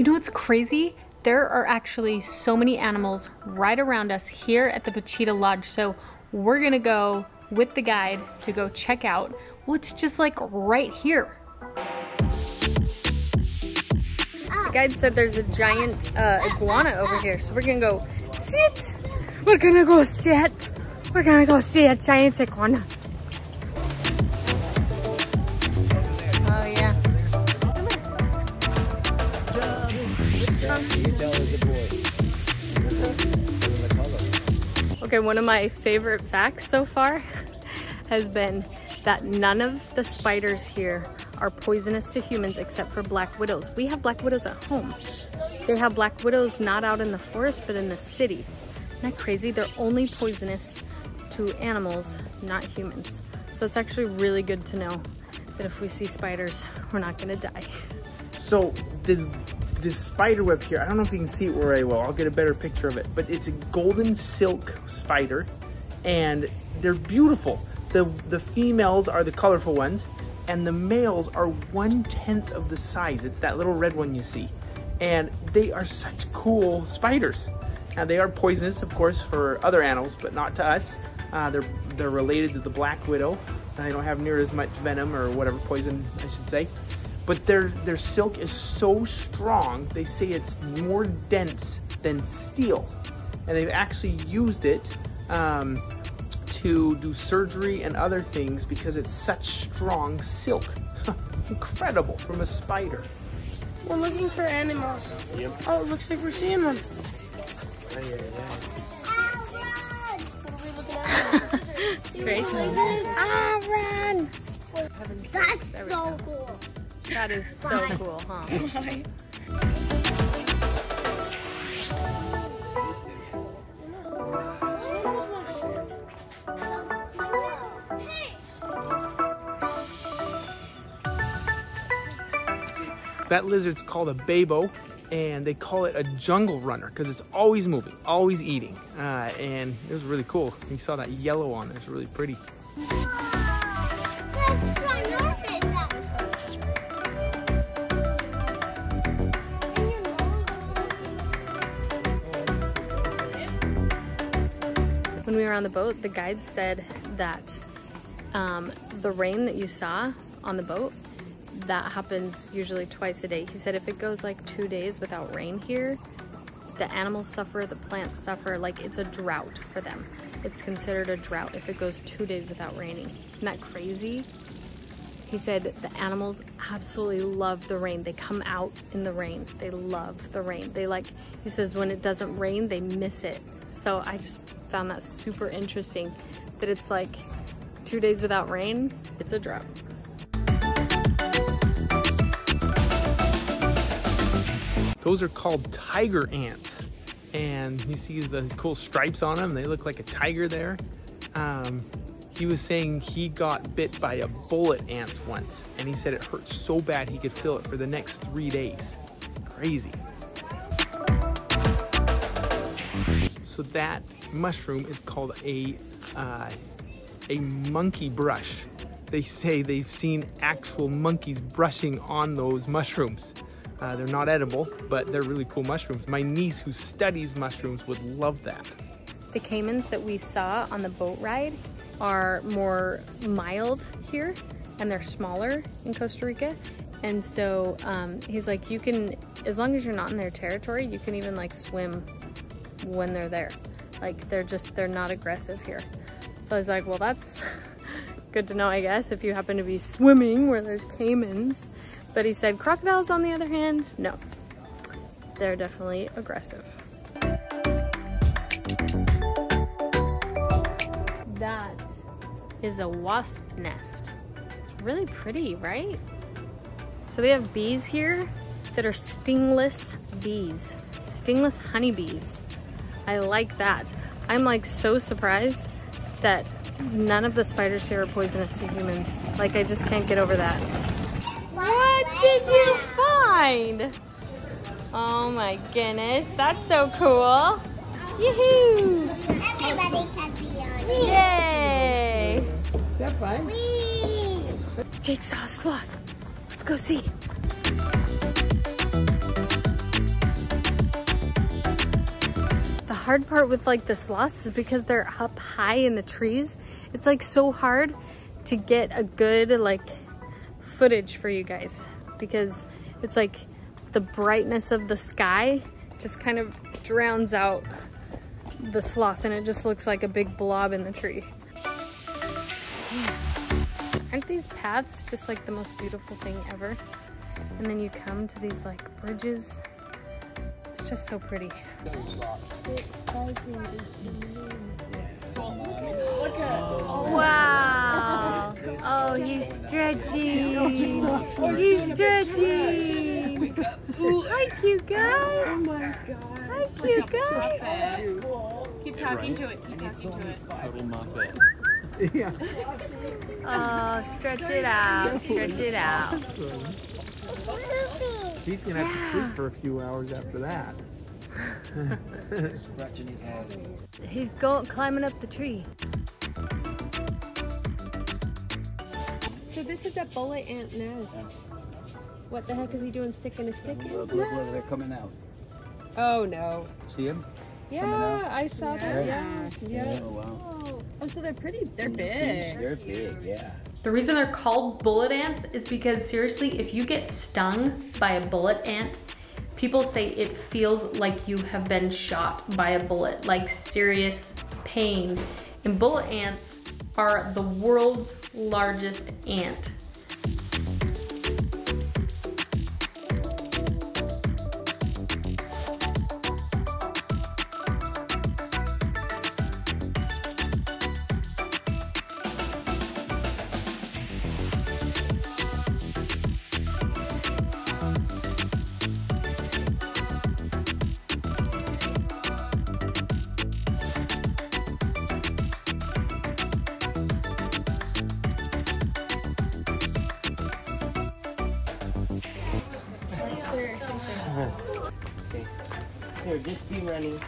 You know what's crazy? There are actually so many animals right around us here at the Pachira Lodge. So we're gonna go with the guide to go check out what's just like right here. The guide said there's a giant iguana over here. So we're gonna go see it. We're gonna go see it. We're gonna go see a giant iguana. Okay, one of my favorite facts so far has been that none of the spiders here are poisonous to humans except for black widows. We have black widows at home. They have black widows not out in the forest, but in the city. Isn't that crazy? They're only poisonous to animals, not humans. So it's actually really good to know that if we see spiders, we're not gonna die. So this spider web here, I don't know if you can see it very well, I'll get a better picture of it, but it's a golden silk spider and they're beautiful. The females are the colorful ones and the males are 1/10 of the size. It's that little red one you see. And they are such cool spiders. Now they are poisonous, of course, for other animals, but not to us. They're related to the black widow. They don't have near as much venom or whatever poison, I should say. But their silk is so strong, they say it's more dense than steel. And they've actually used it to do surgery and other things because it's such strong silk. Incredible, from a spider. We're looking for animals. Yep. Oh, it looks like we're seeing one. Great. Ah, run! That's so cool. That is so cool, huh? That lizard's called a babo, and they call it a jungle runner because it's always moving, always eating. And it was really cool. You saw that yellow on it. It's really pretty. When we were on the boat, the guide said that the rain that you saw on the boat, that happens usually twice a day. He said if it goes like 2 days without rain here, the animals suffer, the plants suffer, like it's a drought for them. It's considered a drought if it goes 2 days without raining. Isn't that crazy? He said the animals absolutely love the rain. They come out in the rain. They love the rain. They like, he says when it doesn't rain, they miss it. So I just found that super interesting that it's like 2 days without rain, it's a drought. Those are called tiger ants. And you see the cool stripes on them. They look like a tiger there. He was saying he got bit by a bullet ant once and he said it hurt so bad he could feel it for the next 3 days. Crazy. So that mushroom is called a monkey brush. They say they've seen actual monkeys brushing on those mushrooms. They're not edible, but they're really cool mushrooms. My niece who studies mushrooms would love that. The caimans that we saw on the boat ride are more mild here and they're smaller in Costa Rica. And so he's like, you can, as long as you're not in their territory, you can even like swim when they're there. Like they're not aggressive here. So I was like, well, that's good to know, I guess, if you happen to be swimming where there's caimans. But he said crocodiles, on the other hand, no, they're definitely aggressive. That is a wasp nest. It's really pretty, right? So they have bees here that are stingless bees, stingless honeybees. I like that. I'm like so surprised that none of the spiders here are poisonous to humans. Like I just can't get over that. What did you find? Oh my goodness, that's so cool. Yoo-hoo! Everybody can be on it. Yay! Is that fun? Whee! Jake saw a sloth. Let's go see. hard part with like the sloths is because they're up high in the trees, it's like so hard to get a good like footage for you guys, because it's like the brightness of the sky just kind of drowns out the sloth and it just looks like a big blob in the tree. Aren't these paths just like the most beautiful thing ever? And then you come to these like bridges. It's just so pretty. Wow! Oh, he's stretching! He's stretching! Hi, cute guy! Oh my god! Hi, cute guy! Keep talking to it. Keep talking to it. Yeah. Oh, stretch it out. Stretch it out. He's gonna have to sleep for a few hours after that. Scratching his head. He's going climbing up the tree. So this is a bullet ant nest. What the heck is he doing sticking a stick in? Look, look, they're coming out. Oh no. See him? Yeah, I saw that. Yeah. Oh, wow. Oh, so they're pretty, they're big. They're big, yeah. The reason they're called bullet ants is because seriously, if you get stung by a bullet ant, people say it feels like you have been shot by a bullet, like serious pain. And bullet ants are the world's largest ant. Okay. Here, just be running.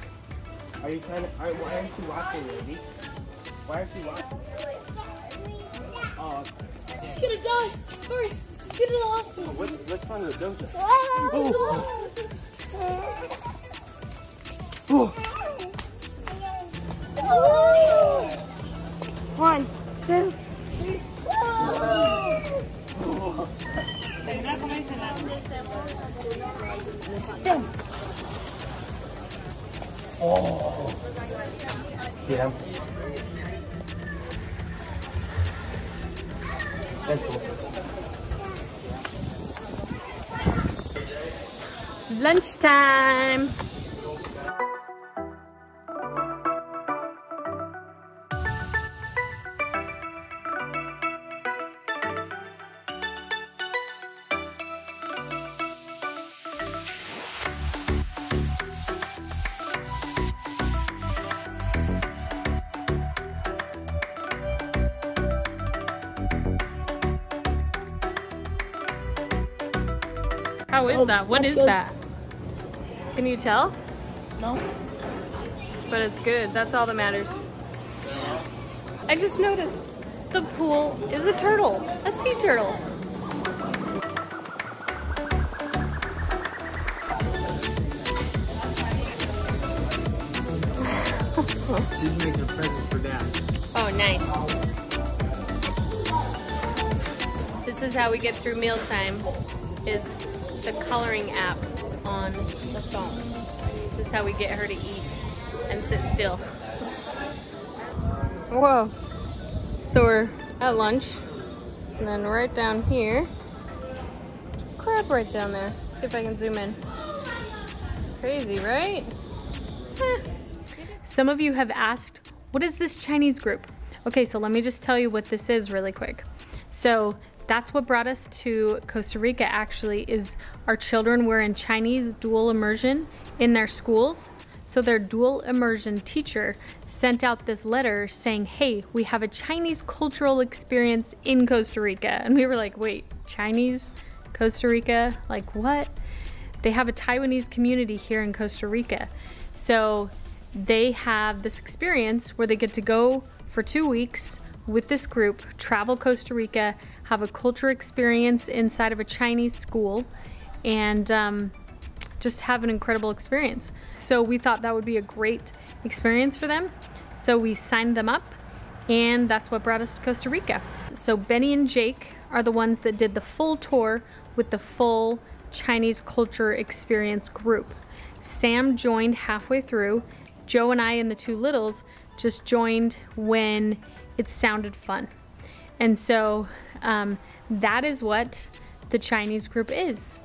Are you trying to? Why aren't you walking, baby? Why aren't you walking? Oh, okay. She's gonna die. Hurry, get to the hospital. Oh, what's wrong with Doja? Oh. Oh. 1, 2, 3. Oh. Oh. Oh, yeah. That's cool. Lunchtime. How is that? What is that? Can you tell? No. But it's good. That's all that matters. Yeah. I just noticed the pool is a turtle, a sea turtle. She's making a present for Dad. Oh, nice. This is how we get through mealtime. Is the coloring app on the phone. This is how we get her to eat and sit still. Whoa. So we're at lunch and then right down here, crab right down there. Let's see if I can zoom in. Crazy, right? Some of you have asked, what is this Chinese group? Okay, so let me just tell you what this is really quick. So that's what brought us to Costa Rica actually, is our children were in Chinese dual immersion in their schools. So their dual immersion teacher sent out this letter saying, hey, we have a Chinese cultural experience in Costa Rica. And we were like, wait, Chinese? Costa Rica? Like what? They have a Taiwanese community here in Costa Rica. So they have this experience where they get to go for 2 weeks with this group, travel Costa Rica, have a culture experience inside of a Chinese school, and just have an incredible experience. So we thought that would be a great experience for them. So we signed them up, and that's what brought us to Costa Rica. So Benny and Jake are the ones that did the full tour with the full Chinese culture experience group. Sam joined halfway through. Joe and I and the two littles just joined when it sounded fun. And so that is what the Chinese group is.